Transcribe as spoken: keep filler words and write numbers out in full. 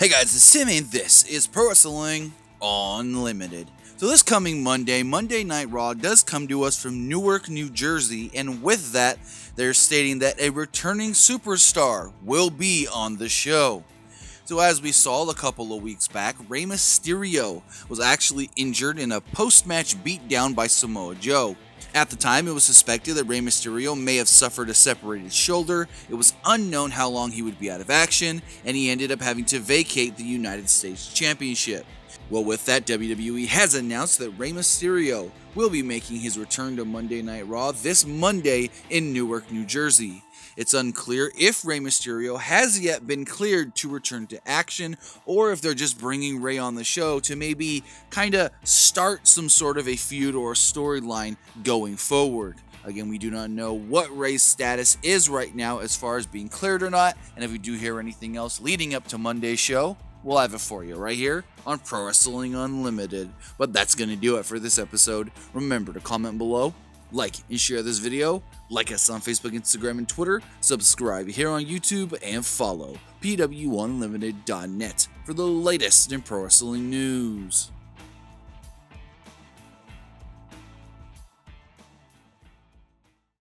Hey guys, it's Tim and this is Pro Wrestling Unlimited. So this coming Monday, Monday Night Raw does come to us from Newark, New Jersey, and with that, they're stating that a returning superstar will be on the show. So as we saw a couple of weeks back, Rey Mysterio was actually injured in a post-match beatdown by Samoa Joe. At the time, it was suspected that Rey Mysterio may have suffered a separated shoulder. It was unknown how long he would be out of action, and he ended up having to vacate the United States Championship. Well, with that, W W E has announced that Rey Mysterio will be making his return to Monday Night Raw this Monday in Newark, New Jersey. It's unclear if Rey Mysterio has yet been cleared to return to action, or if they're just bringing Rey on the show to maybe kind of start some sort of a feud or storyline going forward. Again, we do not know what Rey's status is right now as far as being cleared or not, and if we do hear anything else leading up to Monday's show, we'll have it for you right here on Pro Wrestling Unlimited. But that's going to do it for this episode. Remember to comment below, like and share this video, like us on Facebook, Instagram, and Twitter, subscribe here on YouTube, and follow P W Unlimited dot net for the latest in pro wrestling news.